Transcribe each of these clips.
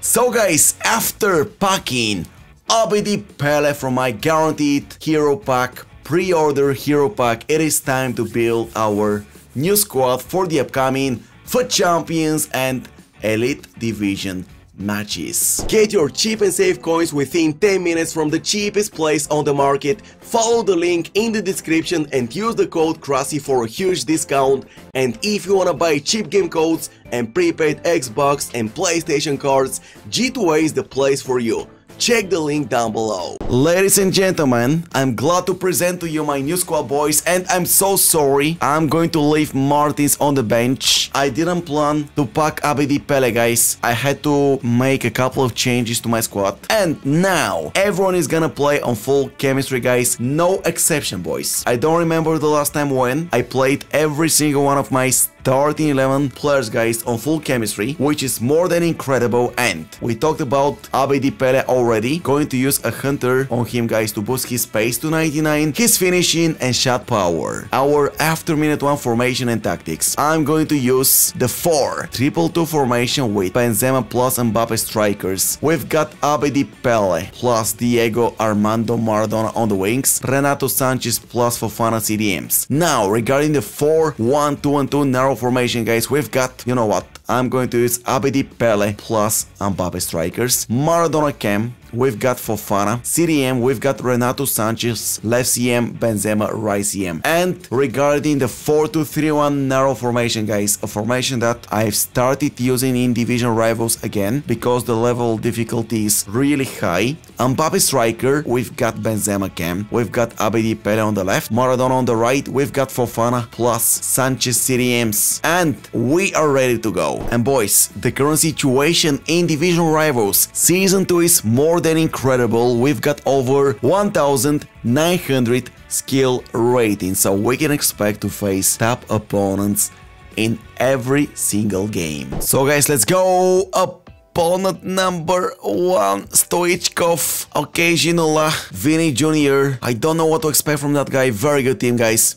So guys, after packing Abedi Pele from my guaranteed hero pack, pre-order hero pack, it is time to build our new squad for the upcoming FUT Champions and Elite Division matches. Get your cheap and safe coins within 10 minutes from the cheapest place on the market. Follow the link in the description and use the code Krasi for a huge discount. And if you wanna buy cheap game codes and prepaid Xbox and PlayStation cards, g2a is the place for you. Check the link down below. Ladies and gentlemen, I'm glad to present to you my new squad, boys, and I'm so sorry I'm going to leave Martins on the bench. I didn't plan to pack Abedi Pele, guys. I had to make a couple of changes to my squad. And now, everyone is gonna play on full chemistry, guys. No exception, boys. I don't remember the last time when I played every single one of my starting 11 players, guys, on full chemistry, which is more than incredible. And we talked about Abedi Pele already. Going to use a hunter on him, guys, to boost his pace to 99, his finishing and shot power. Our after minute 1 formation and tactics, I'm going to use the 4-3-2 formation with Benzema plus Mbappe strikers. We've got Abedi Pele plus Diego Armando Maradona on the wings, Renato Sanchez plus Fofana CDMs. Now, regarding the 4-1-2-2 narrow formation, guys, we've got, you know what, I'm going to use Abedi Pele plus Mbappe strikers, Maradona cam. We've got Fofana CDM, we've got Renato Sanchez left CM, Benzema right CM. And regarding the 4-2-3-1 narrow formation, guys, a formation that I've started using in Division Rivals again because the level difficulty is really high. Mbappe striker, we've got Benzema cam, we've got Abedi Pele on the left, Maradona on the right, we've got Fofana plus Sanchez CDMs, and we are ready to go. And boys, the current situation in Division Rivals Season 2 is more than incredible. We've got over 1900 skill rating, so we can expect to face top opponents in every single game. So guys, let's go. Opponent number 1, Stoichkov. Okay, Ginola, Vinny Jr. I don't know what to expect from that guy. Very good team, guys.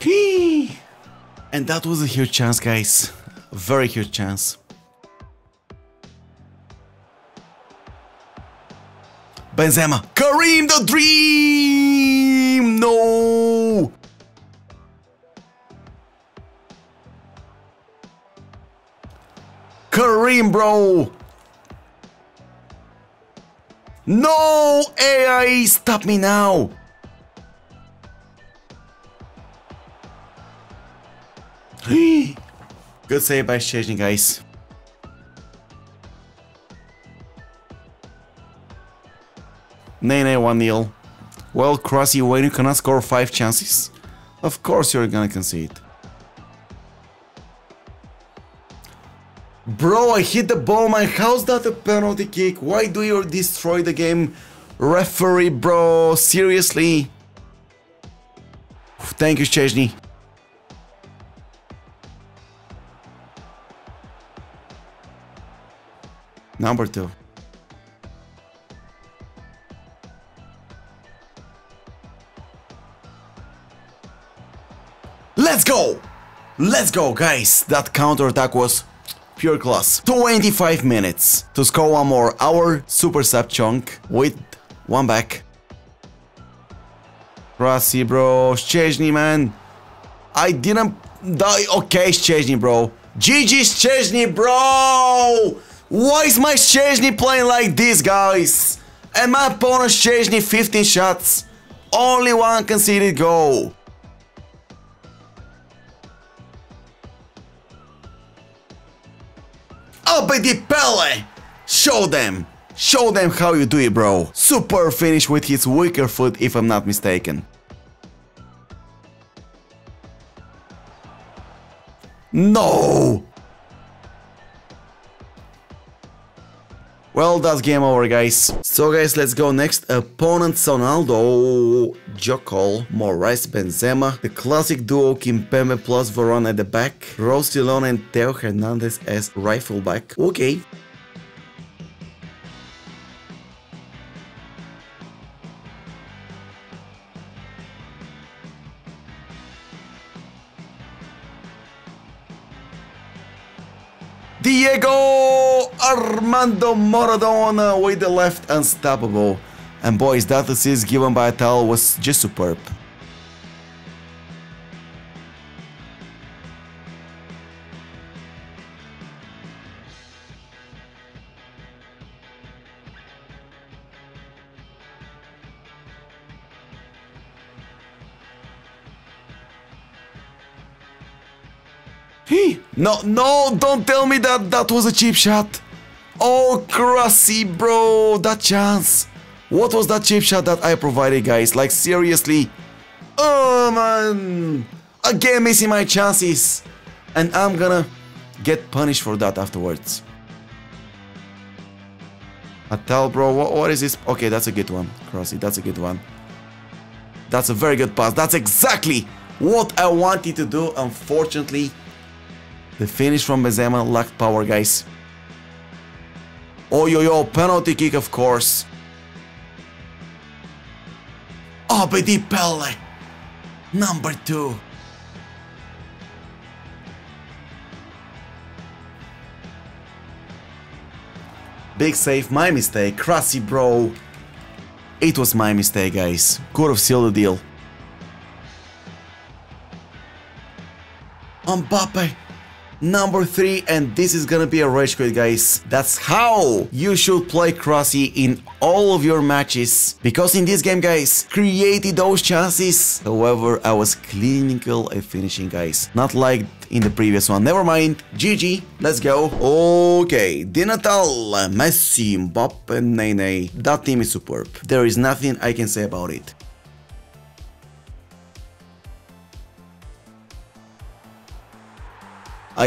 Hee! And that was a huge chance, guys. A very huge chance. Benzema. Karim the Dream! No! Karim, bro! No! AI, stop me now! Good save by Szczesny, guys. Nene, 1-0. Well, Krasi, when you cannot score 5 chances, of course you're gonna concede. Bro, I hit the ball, man. How's that a penalty kick? Why do you destroy the game, referee, bro? Seriously? Thank you, Szczesny. Number 2. Let's go! Let's go, guys! That counter-attack was pure class. 25 minutes to score one more. Our super sub chunk with 1 back. Krasi, bro. Szczesny, man. I didn't die. Okay, Szczesny, bro. GG, Szczesny, bro! Why is my Szczesny playing like this, guys? And my opponent Szczesny, 15 shots. Only 1 conceded goal. Abedi Pele! Show them! Show them how you do it, bro. Super finish with his weaker foot, if I'm not mistaken. No! Well, that's game over, guys. So, guys, let's go next. Opponent Ronaldo, Jokol, Moraes, Benzema. The classic duo Kimpembe plus Varane at the back. Rosillon and Theo Hernandez as rifle back. Okay. Diego Armando Maradona with the left unstoppable. And boys, that assist given by Atal was just superb. No, no, don't tell me that that was a cheap shot. Oh, Krasi, bro, that chance. What was that cheap shot that I provided, guys? Like, seriously. Oh, man. Again, missing my chances. And I'm gonna get punished for that afterwards. Atal, bro, what is this? Okay, that's a good one, Krasi, that's a good one. That's a very good pass. That's exactly what I wanted to do, unfortunately. The finish from Benzema lacked power, guys. Oh, yo, penalty kick, of course. Abedi Pele, number 2. Big save, my mistake. Krasi, bro. It was my mistake, guys. Could have sealed the deal. Mbappe. Number 3, and this is gonna be a rage quit, guys. That's how you should play Krasi in all of your matches, because in this game, guys, created those chances. However, I was clinical at finishing, guys, not like in the previous one. Never mind, GG, let's go. Okay, Atal, Messi, Mbappe, Nene. That team is superb. There is nothing I can say about it.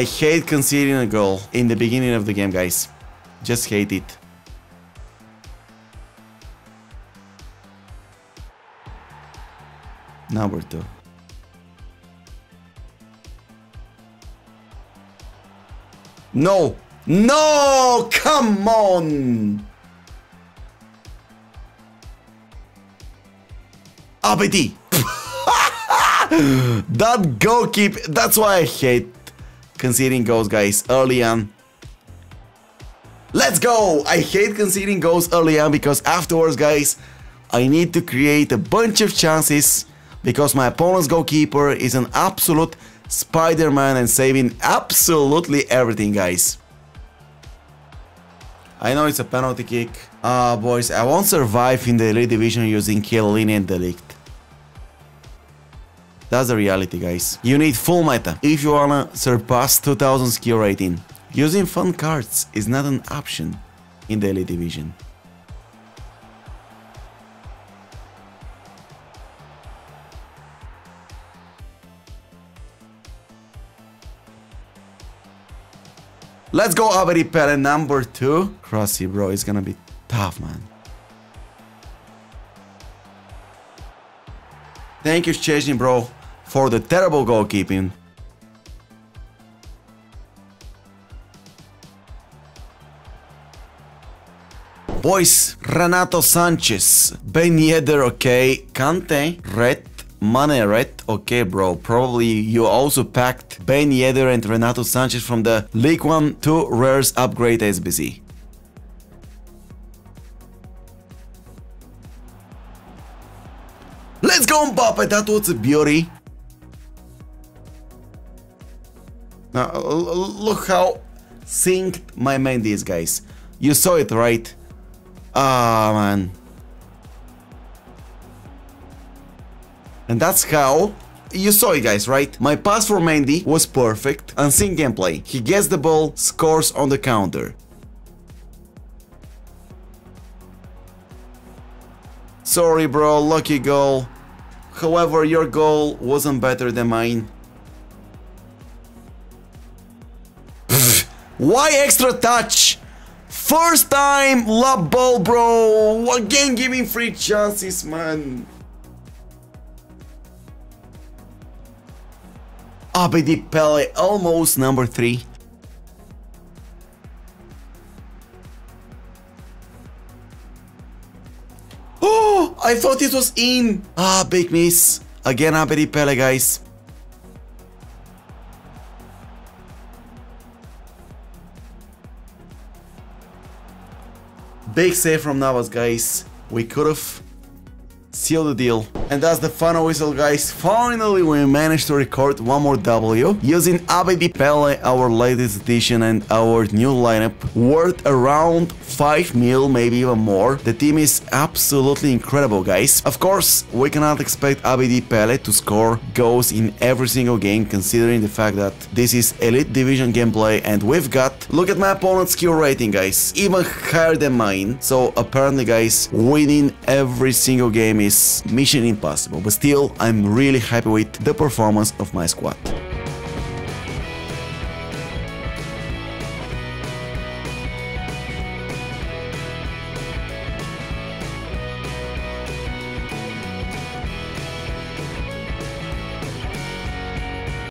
I hate conceding a goal in the beginning of the game, guys. Just hate it. Number 2. No! No! Come on! Abedi! That goalkeeper, that's why I hate conceding goals, guys, early on. Let's go! I hate conceding goals early on because afterwards, guys, I need to create a bunch of chances because my opponent's goalkeeper is an absolute Spider-Man and saving absolutely everything, guys. I know it's a penalty kick. Boys, I won't survive in the Elite Division using Chiellini and Delict. That's the reality, guys. You need full meta if you wanna surpass 2000 skill rating. Using fun cards is not an option in the Elite Division. Let's go, Abedi Pele, number 2. Krasi, bro, it's gonna be tough, man. Thank you, Szczesny, bro, for the terrible goalkeeping. Boys, Renato Sanchez, Ben Yedder, okay, Kante, red, Mane, red, okay, bro, probably you also packed Ben Yedder and Renato Sanchez from the League 1 to Rares upgrade SBC. Let's go, Mbappe, that was a beauty. Now, look how synced my mind is, guys. You saw it, right? Ah, man. And that's how you saw it, guys, right? My pass for Mendy was perfect and sync gameplay. He gets the ball, scores on the counter. Sorry, bro, lucky goal. However, your goal wasn't better than mine. Why extra touch? First time lob ball, bro. Again, giving free chances, man. Abedi Pele, almost number 3. Oh, I thought it was in. Ah, big miss. Again, Abedi Pele, guys. Big save from Navas, guys. We could have sealed the deal. And that's the final whistle, guys. Finally, we managed to record one more W using Abedi Pele, our latest addition and our new lineup, worth around 5 mil, maybe even more. The team is absolutely incredible, guys. Of course, we cannot expect Abedi Pele to score goals in every single game, considering the fact that this is Elite Division gameplay and we've got, look at my opponent's skill rating, guys, even higher than mine. So apparently, guys, winning every single game is mission impossible, but still I'm really happy with the performance of my squad.